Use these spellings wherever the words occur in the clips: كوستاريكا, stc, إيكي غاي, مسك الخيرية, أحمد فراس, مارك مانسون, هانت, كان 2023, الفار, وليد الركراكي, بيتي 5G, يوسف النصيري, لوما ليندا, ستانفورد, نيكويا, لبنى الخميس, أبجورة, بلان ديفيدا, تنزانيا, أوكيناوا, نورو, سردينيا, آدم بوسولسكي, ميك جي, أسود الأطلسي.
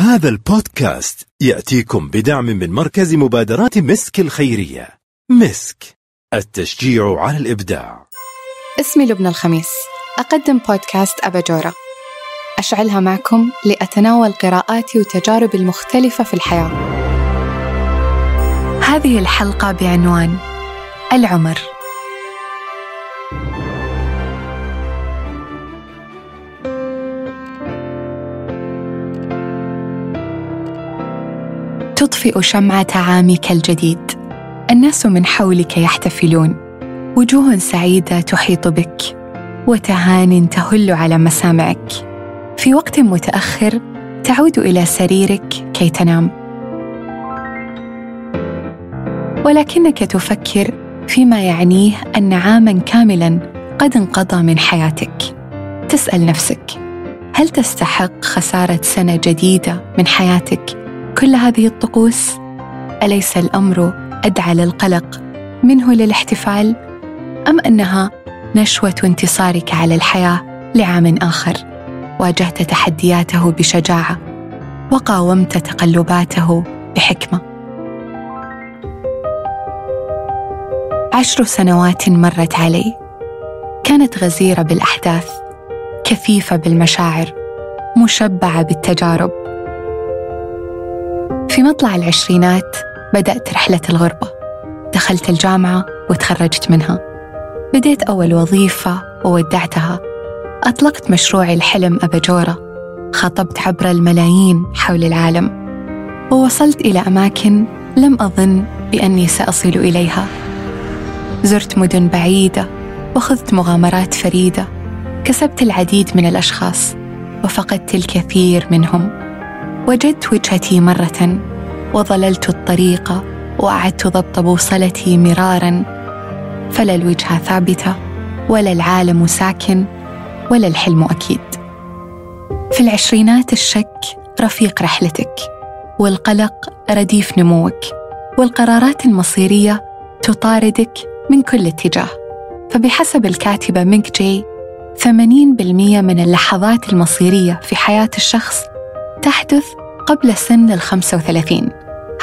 هذا البودكاست يأتيكم بدعم من مركز مبادرات مسك الخيرية. مسك، التشجيع على الإبداع. اسمي لبنى الخميس، أقدم بودكاست أباجورة، أشعلها معكم لأتناول قراءاتي وتجاربي المختلفة في الحياة. هذه الحلقة بعنوان العمر. تطفئ شمعة عامك الجديد، الناس من حولك يحتفلون، وجوه سعيدة تحيط بك وتهان تهل على مسامعك. في وقت متأخر تعود إلى سريرك كي تنام، ولكنك تفكر فيما يعنيه أن عاماً كاملاً قد انقضى من حياتك. تسأل نفسك، هل تستحق خسارة سنة جديدة من حياتك كل هذه الطقوس؟ أليس الأمر أدعى للقلق منه للاحتفال، أم أنها نشوة انتصارك على الحياة لعام آخر؟ واجهت تحدياته بشجاعة وقاومت تقلباته بحكمة. 10 سنوات مرت علي، كانت غزيرة بالأحداث، كثيفة بالمشاعر، مشبعة بالتجارب. في مطلع 20 بدأت رحلة الغربة، دخلت الجامعة وتخرجت منها، بديت أول وظيفة وودعتها، أطلقت مشروعي الحلم أباجورة، خاطبت عبر الملايين حول العالم، ووصلت إلى أماكن لم أظن بأني سأصل إليها. زرت مدن بعيدة وخذت مغامرات فريدة، كسبت العديد من الأشخاص وفقدت الكثير منهم. وجدت وجهتي مرة وظللت الطريق وأعدت ضبط بوصلتي مراراً، فلا الوجهة ثابتة ولا العالم ساكن ولا الحلم أكيد. في 20 الشك رفيق رحلتك، والقلق رديف نموك، والقرارات المصيرية تطاردك من كل اتجاه. فبحسب الكاتبة ميك جي، 80% من اللحظات المصيرية في حياة الشخص تحدث قبل سن 35.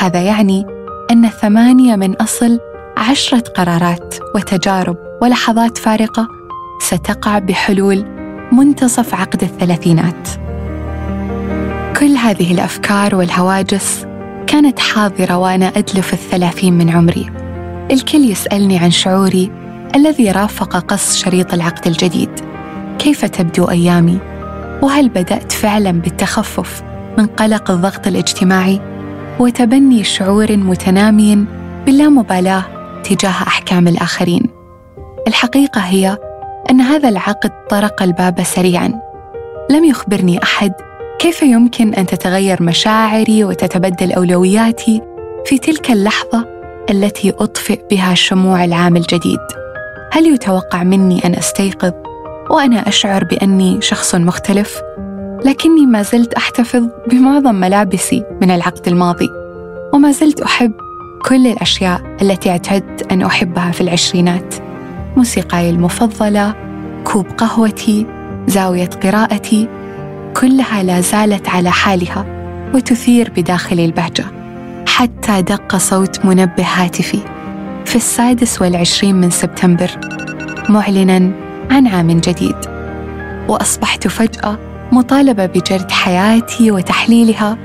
هذا يعني أن 8 من أصل 10 قرارات وتجارب ولحظات فارقة ستقع بحلول منتصف عقد 30. كل هذه الأفكار والهواجس كانت حاضرة وأنا أدلف 30 من عمري. الكل يسألني عن شعوري الذي رافق قص شريط العقد الجديد، كيف تبدو أيامي؟ وهل بدأت فعلاً بالتخفف من قلق الضغط الاجتماعي وتبني شعور متنامي باللامبالاة تجاه أحكام الآخرين؟ الحقيقة هي أن هذا العقد طرق الباب سريعاً، لم يخبرني أحد كيف يمكن أن تتغير مشاعري وتتبدل أولوياتي في تلك اللحظة التي أطفئ بها شموع العام الجديد. هل يتوقع مني أن أستيقظ وأنا أشعر بأني شخص مختلف؟ لكني ما زلت أحتفظ بمعظم ملابسي من العقد الماضي، وما زلت أحب كل الأشياء التي اعتدت أن أحبها في 20، موسيقاي المفضلة، كوب قهوتي، زاوية قراءتي، كلها لا زالت على حالها وتثير بداخلي البهجة. حتى دق صوت منبه هاتفي في 26 سبتمبر معلناً عن عام جديد، وأصبحت فجأة مطالبة بجرد حياتي وتحليلها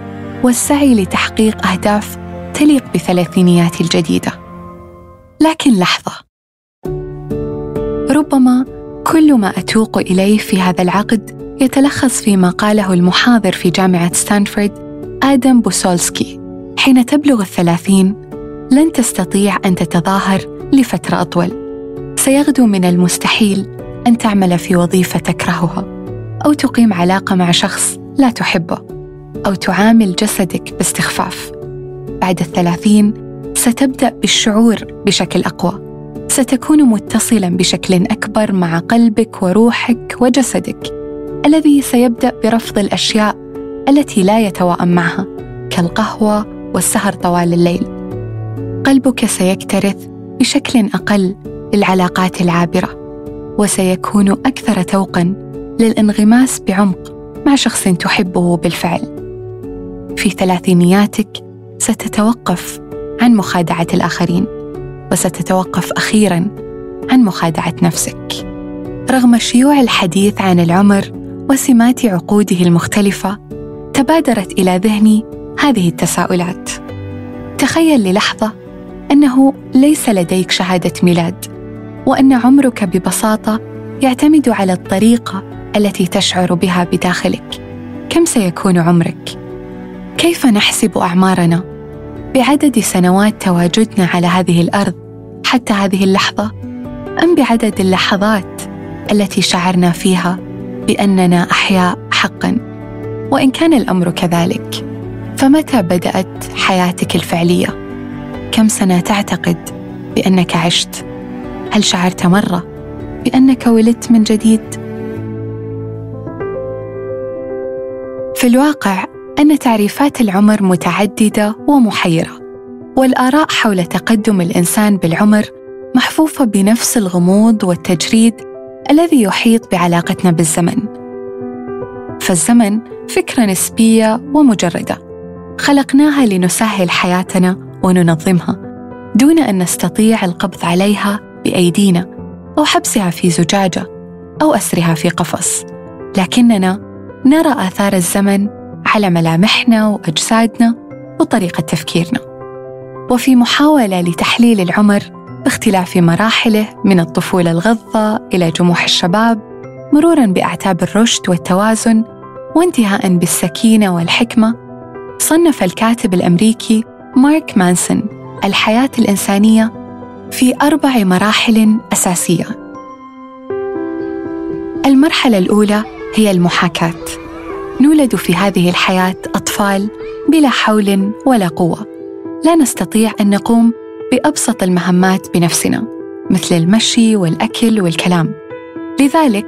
والسعي لتحقيق أهداف تليق ب30 الجديدة. لكن لحظة، ربما كل ما أتوق إليه في هذا العقد يتلخص فيما قاله المحاضر في جامعة ستانفورد آدم بوسولسكي: حين تبلغ 30 لن تستطيع أن تتظاهر لفترة أطول، سيغدو من المستحيل أن تعمل في وظيفة تكرهها، أو تقيم علاقة مع شخص لا تحبه، أو تعامل جسدك باستخفاف. بعد 30 ستبدأ بالشعور بشكل أقوى، ستكون متصلاً بشكل أكبر مع قلبك وروحك وجسدك، الذي سيبدأ برفض الأشياء التي لا يتواءم معها كالقهوة والسهر طوال الليل. قلبك سيكترث بشكل أقل للعلاقات العابرة، وسيكون أكثر توقاً للانغماس بعمق مع شخص تحبه بالفعل. في ثلاثينياتك ستتوقف عن مخادعة الآخرين، وستتوقف أخيراً عن مخادعة نفسك. رغم شيوع الحديث عن العمر وسمات عقوده المختلفة، تبادرت إلى ذهني هذه التساؤلات. تخيل للحظة أنه ليس لديك شهادة ميلاد، وأن عمرك ببساطة يعتمد على الطريقة التي تشعر بها بداخلك. كم سيكون عمرك؟ كيف نحسب أعمارنا؟ بعدد سنوات تواجدنا على هذه الأرض حتى هذه اللحظة؟ أم بعدد اللحظات التي شعرنا فيها بأننا أحياء حقاً؟ وإن كان الأمر كذلك، فمتى بدأت حياتك الفعلية؟ كم سنة تعتقد بأنك عشت؟ هل شعرت مرة بأنك ولدت من جديد؟ في الواقع أن تعريفات العمر متعددة ومحيرة، والآراء حول تقدم الإنسان بالعمر محفوفة بنفس الغموض والتجريد الذي يحيط بعلاقتنا بالزمن. فالزمن فكرة نسبية ومجردة، خلقناها لنسهل حياتنا وننظمها دون أن نستطيع القبض عليها بأيدينا أو حبسها في زجاجة أو أسرها في قفص، لكننا نرى آثار الزمن على ملامحنا وأجسادنا وطريقة تفكيرنا. وفي محاولة لتحليل العمر باختلاف مراحله من الطفولة الغضة إلى جموح الشباب، مروراً بأعتاب الرشد والتوازن وانتهاءً بالسكينة والحكمة، صنف الكاتب الأمريكي مارك مانسون الحياة الإنسانية في 4 مراحل أساسية. المرحلة الأولى هي المحاكاة. نولد في هذه الحياة أطفال بلا حول ولا قوة، لا نستطيع أن نقوم بأبسط المهمات بنفسنا مثل المشي والأكل والكلام، لذلك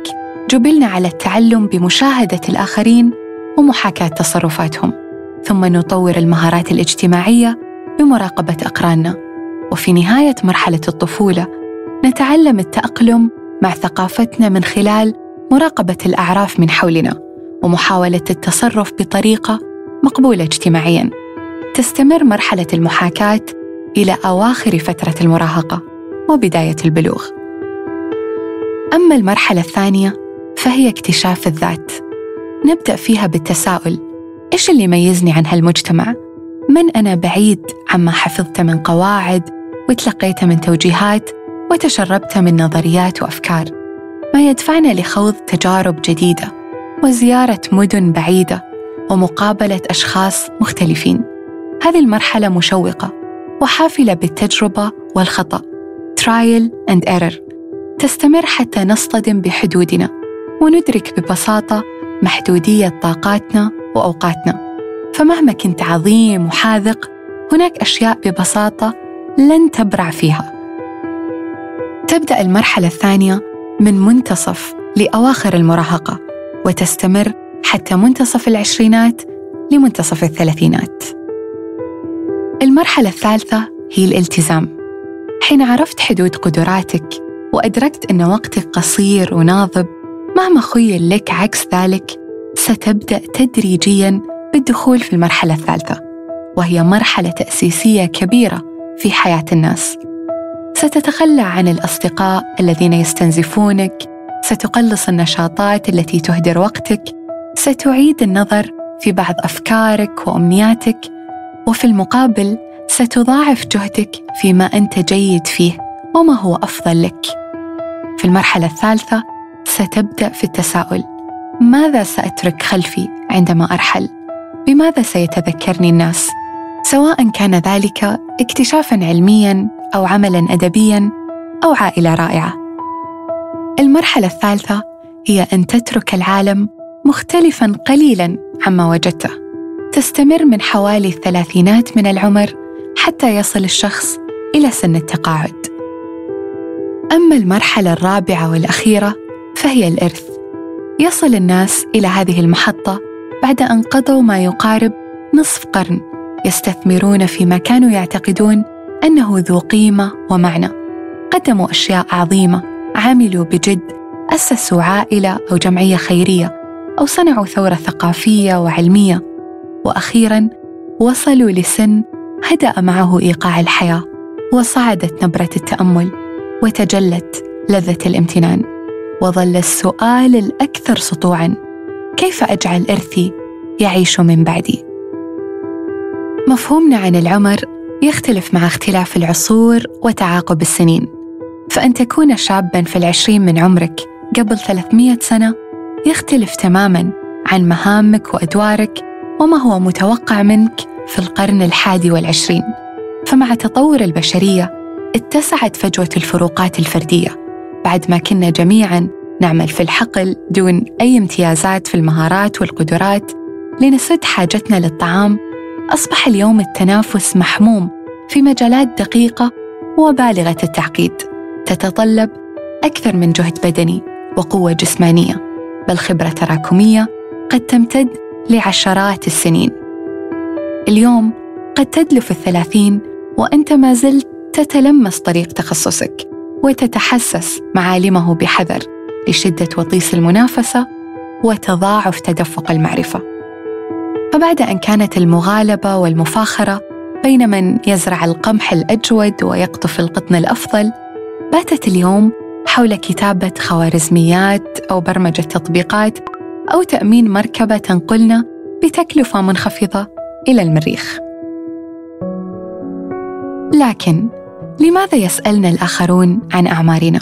جبلنا على التعلم بمشاهدة الآخرين ومحاكاة تصرفاتهم، ثم نطور المهارات الاجتماعية بمراقبة أقراننا، وفي نهاية مرحلة الطفولة نتعلم التأقلم مع ثقافتنا من خلال مراقبة الأعراف من حولنا ومحاولة التصرف بطريقة مقبولة اجتماعياً. تستمر مرحلة المحاكاة إلى أواخر فترة المراهقة وبداية البلوغ. أما المرحلة الثانية فهي اكتشاف الذات. نبدأ فيها بالتساؤل: إيش اللي يميزني عن هالمجتمع؟ من أنا بعيد عما حفظت من قواعد وتلقيت من توجيهات وتشربت من نظريات وأفكار، ما يدفعنا لخوض تجارب جديدة وزيارة مدن بعيدة ومقابلة أشخاص مختلفين. هذه المرحلة مشوقة وحافلة بالتجربة والخطأ، trial and error، تستمر حتى نصطدم بحدودنا وندرك ببساطة محدودية طاقاتنا وأوقاتنا. فمهما كنت عظيم وحاذق، هناك أشياء ببساطة لن تبرع فيها. تبدأ المرحلة الثانية من منتصف لأواخر المراهقة وتستمر حتى منتصف العشرينات لمنتصف الثلاثينات. المرحلة الثالثة هي الالتزام. حين عرفت حدود قدراتك وأدركت أن وقتك قصير وناضب، مهما خيل لك عكس ذلك، ستبدأ تدريجياً بالدخول في المرحلة الثالثة، وهي مرحلة تأسيسية كبيرة في حياة الناس. ستتخلى عن الأصدقاء الذين يستنزفونك، ستقلص النشاطات التي تهدر وقتك، ستعيد النظر في بعض أفكارك وأمنياتك، وفي المقابل ستضاعف جهدك فيما أنت جيد فيه وما هو أفضل لك. في المرحلة الثالثة ستبدأ في التساؤل: ماذا سأترك خلفي عندما أرحل؟ بماذا سيتذكرني الناس؟ سواء كان ذلك اكتشافاً علمياً أو عملاً أدبياً أو عائلة رائعة. المرحلة الثالثة هي أن تترك العالم مختلفاً قليلاً عما وجدته. تستمر من حوالي 30 من العمر حتى يصل الشخص إلى سن التقاعد. أما المرحلة الرابعة والأخيرة فهي الإرث. يصل الناس إلى هذه المحطة بعد أن قضوا ما يقارب نصف قرن يستثمرون فيما كانوا يعتقدون أنه ذو قيمة ومعنى. قدموا أشياء عظيمة، عملوا بجد، أسسوا عائلة أو جمعية خيرية، أو صنعوا ثورة ثقافية وعلمية، وأخيراً وصلوا لسن هدأ معه إيقاع الحياة، وصعدت نبرة التأمل، وتجلت لذة الامتنان. وظل السؤال الأكثر سطوعاً: كيف أجعل إرثي يعيش من بعدي؟ مفهومنا عن العمر يختلف مع اختلاف العصور وتعاقب السنين، فأن تكون شاباً في 20 من عمرك قبل 300 سنة يختلف تماماً عن مهامك وأدوارك وما هو متوقع منك في القرن 21. فمع تطور البشرية اتسعت فجوة الفروقات الفردية، بعد ما كنا جميعاً نعمل في الحقل دون أي امتيازات في المهارات والقدرات لنسد حاجتنا للطعام. أصبح اليوم التنافس محموم في مجالات دقيقة وبالغة التعقيد، تتطلب أكثر من جهد بدني وقوة جسمانية، بل خبرة تراكمية قد تمتد لعشرات السنين. اليوم قد تدلف 30 وأنت ما زلت تتلمس طريق تخصصك وتتحسس معالمه بحذر لشدة وطيس المنافسة وتضاعف تدفق المعرفة. فبعد أن كانت المغالبة والمفاخرة بين من يزرع القمح الأجود ويقطف القطن الأفضل، باتت اليوم حول كتابة خوارزميات أو برمجة تطبيقات أو تأمين مركبة تنقلنا بتكلفة منخفضة إلى المريخ. لكن لماذا يسألنا الآخرون عن أعمارنا؟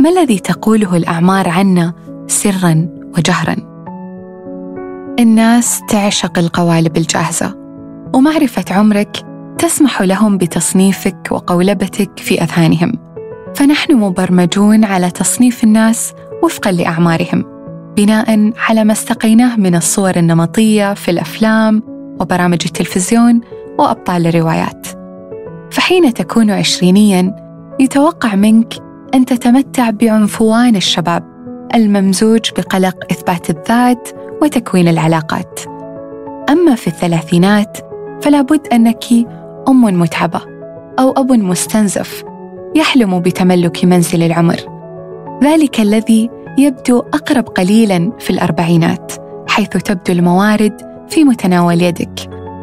ما الذي تقوله الأعمار عنا سراً وجهراً؟ الناس تعشق القوالب الجاهزة، ومعرفة عمرك تسمح لهم بتصنيفك وقولبتك في أذهانهم، فنحن مبرمجون على تصنيف الناس وفقاً لأعمارهم، بناءً على ما استقيناه من الصور النمطية في الأفلام وبرامج التلفزيون وأبطال الروايات. فحين تكون 20 يتوقع منك أن تتمتع بعنفوان الشباب الممزوج بقلق إثبات الذات وتكوين العلاقات. أما في 30 فلا بد أنك أم متعبة أو أب مستنزف يحلم بتملك منزل العمر، ذلك الذي يبدو أقرب قليلاً في 40، حيث تبدو الموارد في متناول يدك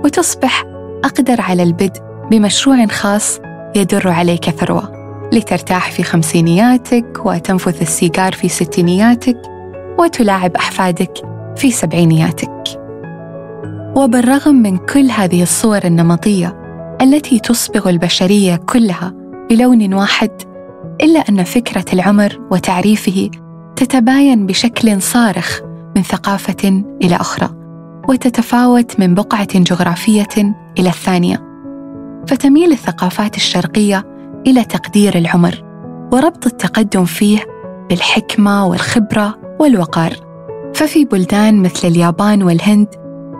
وتصبح أقدر على البدء بمشروع خاص يدر عليك ثروة لترتاح في 50، وتنفث السيجار في 60، وتلاعب أحفادك في 70. وبالرغم من كل هذه الصور النمطية التي تصبغ البشرية كلها بلون واحد، إلا أن فكرة العمر وتعريفه تتباين بشكل صارخ من ثقافة إلى أخرى، وتتفاوت من بقعة جغرافية إلى الثانية. فتميل الثقافات الشرقية إلى تقدير العمر وربط التقدم فيه بالحكمة والخبرة والوقار، ففي بلدان مثل اليابان والهند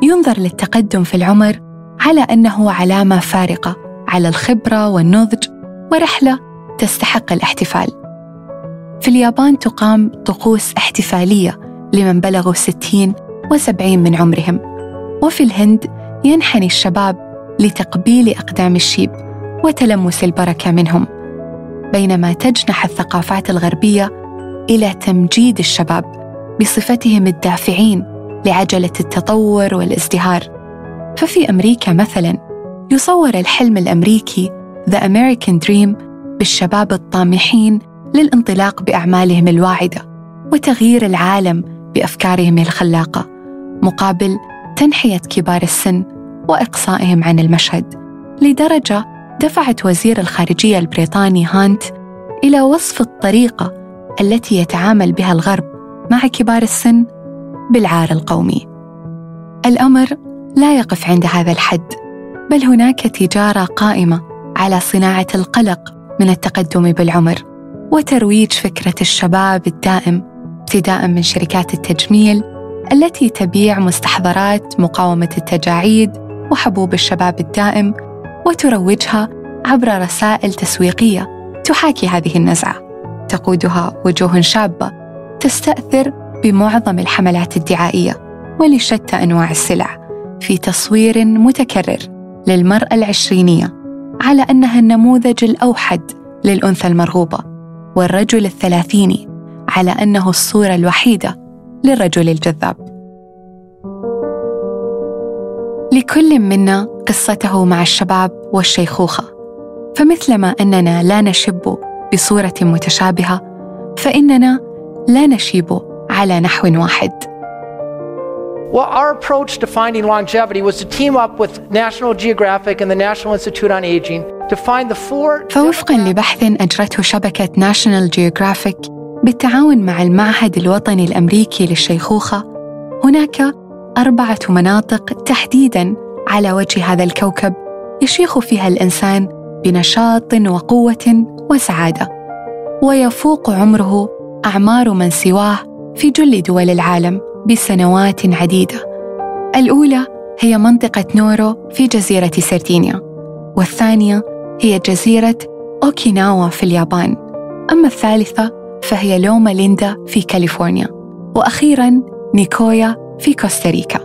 ينظر للتقدم في العمر على أنه علامة فارقة على الخبرة والنضج ورحلة تستحق الاحتفال. في اليابان تقام طقوس احتفالية لمن بلغوا 60 و70 من عمرهم، وفي الهند ينحني الشباب لتقبيل أقدام الشيب وتلمس البركة منهم، بينما تجنح الثقافات الغربية إلى تمجيد الشباب بصفتهم الدافعين لعجلة التطور والازدهار. ففي أمريكا مثلاً يصور الحلم الأمريكي The American Dream بالشباب الطامحين للانطلاق بأعمالهم الواعدة وتغيير العالم بأفكارهم الخلاقة، مقابل تنحية كبار السن وإقصائهم عن المشهد، لدرجة دفعت وزير الخارجية البريطاني هانت إلى وصف الطريقة التي يتعامل بها الغرب مع كبار السن بالعار القومي. الأمر لا يقف عند هذا الحد، بل هناك تجارة قائمة على صناعة القلق من التقدم بالعمر وترويج فكرة الشباب الدائم، ابتداء من شركات التجميل التي تبيع مستحضرات مقاومة التجاعيد وحبوب الشباب الدائم، وتروجها عبر رسائل تسويقية تحاكي هذه النزعة، تقودها وجوه شابة تستأثر بمعظم الحملات الدعائية ولشتى أنواع السلع، في تصوير متكرر للمرأة 20 على أنها النموذج الأوحد للأنثى المرغوبة، والرجل 30 على أنه الصورة الوحيدة للرجل الجذاب. لكل منا قصته مع الشباب والشيخوخة، فمثلما أننا لا نشب بصورة متشابهة فإننا لا نشيب على نحو واحد. Well, our approach to finding longevity was to team up with National Geographic and the National Institute on Aging to find the four. فوفقاً لبحث أجرته شبكة ناشيونال جيوغرافيك بالتعاون مع المعهد الوطني الأمريكي للشيخوخة، هناك 4 مناطق تحديداً على وجه هذا الكوكب يشيخ فيها الإنسان بنشاط وقوة وسعادة، ويفوق عمره أعمار من سواه في جل دول العالم بسنوات عديدة. الأولى هي منطقة نورو في جزيرة سردينيا، والثانية هي جزيرة أوكيناوا في اليابان، أما الثالثة فهي لوما ليندا في كاليفورنيا، وأخيراً نيكويا في كوستاريكا.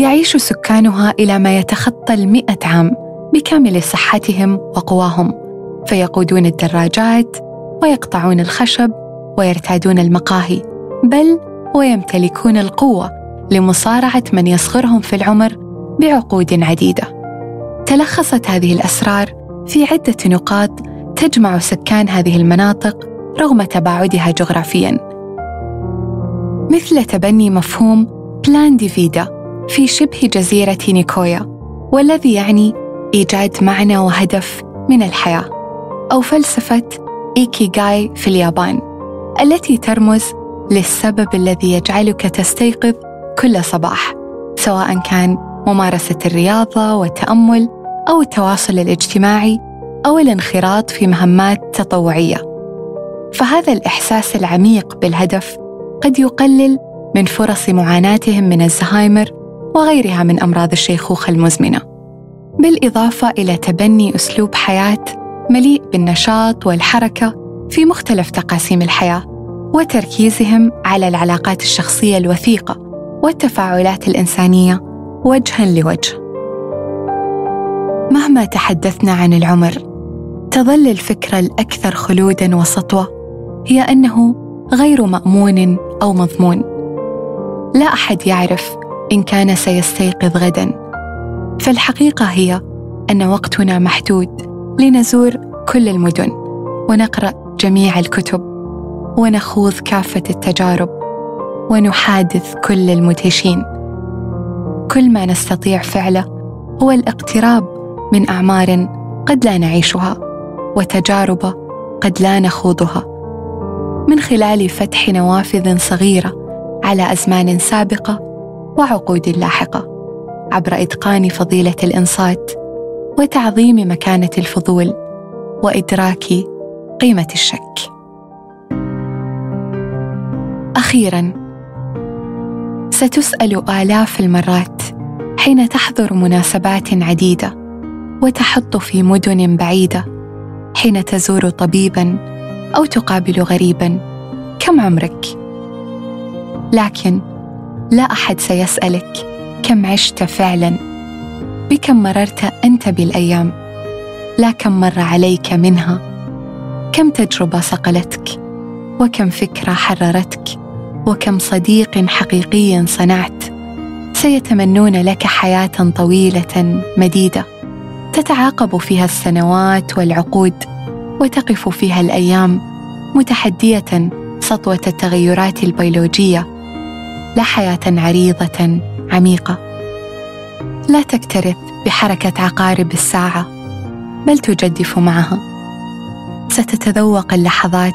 يعيش سكانها إلى ما يتخطى 100 عام بكامل صحتهم وقواهم، فيقودون الدراجات ويقطعون الخشب ويرتادون المقاهي، بل ويمتلكون القوة لمصارعة من يصغرهم في العمر بعقود عديدة. تلخصت هذه الأسرار في عدة نقاط تجمع سكان هذه المناطق رغم تباعدها جغرافياً، مثل تبني مفهوم بلان ديفيدا في شبه جزيرة نيكويا، والذي يعني إيجاد معنى وهدف من الحياة، أو فلسفة إيكي غاي في اليابان التي ترمز للسبب الذي يجعلك تستيقظ كل صباح، سواء كان ممارسة الرياضة والتأمل أو التواصل الاجتماعي أو الانخراط في مهمات تطوعية. فهذا الإحساس العميق بالهدف قد يقلل من فرص معاناتهم من الزهايمر وغيرها من أمراض الشيخوخة المزمنة، بالإضافة إلى تبني أسلوب حياة مليء بالنشاط والحركة في مختلف تقاسيم الحياة، وتركيزهم على العلاقات الشخصية الوثيقة والتفاعلات الإنسانية وجهاً لوجه. مهما تحدثنا عن العمر، تظل الفكرة الأكثر خلوداً وسطوة هي أنه غير مأمون أو مضمون. لا أحد يعرف إن كان سيستيقظ غداً، فالحقيقة هي أن وقتنا محدود لنزور كل المدن ونقرأ جميع الكتب ونخوض كافة التجارب ونحادث كل المدهشين. كل ما نستطيع فعله هو الاقتراب من أعمار قد لا نعيشها وتجارب قد لا نخوضها، من خلال فتح نوافذ صغيرة على أزمان سابقة وعقود لاحقة، عبر إتقان فضيلة الإنصات وتعظيم مكانة الفضول وإدراك قيمة الشك. أخيراً، ستسأل آلاف المرات حين تحضر مناسبات عديدة وتحط في مدن بعيدة، حين تزور طبيباً أو تقابل غريباً، كم عمرك؟ لكن لا أحد سيسألك كم عشت فعلاً، بكم مررت أنت بالأيام، لا كم مر عليك منها، كم تجربة صقلتك، وكم فكرة حررتك، وكم صديق حقيقي صنعت. سيتمنون لك حياة طويلة مديدة تتعاقب فيها السنوات والعقود، وتقف فيها الأيام متحدية سطوة التغيرات البيولوجية، لا حياة عريضة عميقة لا تكترث بحركة عقارب الساعة، بل تجدف معها. ستتذوق اللحظات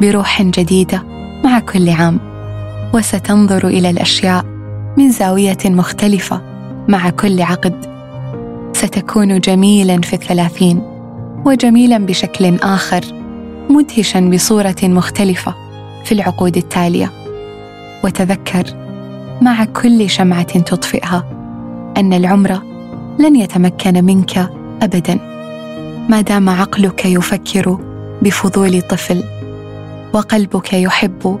بروح جديدة مع كل عام، وستنظر إلى الأشياء من زاوية مختلفة مع كل عقد. ستكون جميلاً في 30، وجميلاً بشكل آخر، مدهشاً بصورة مختلفة في العقود التالية. وتذكر مع كل شمعة تطفئها أن العمر لن يتمكن منك أبداً ما دام عقلك يفكر بفضول طفل، وقلبك يحب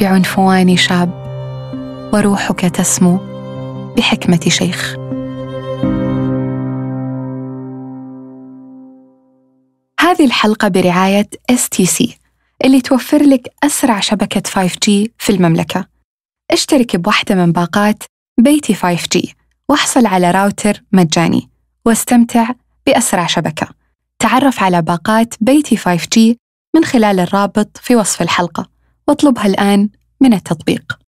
بعنفوان شاب، وروحك تسمو بحكمة شيخ. هذه الحلقة برعاية stc اللي توفر لك أسرع شبكة 5G في المملكة. اشترك بواحدة من باقات بيتي 5G واحصل على راوتر مجاني واستمتع بأسرع شبكة. تعرف على باقات بيتي 5G من خلال الرابط في وصف الحلقة واطلبها الآن من التطبيق.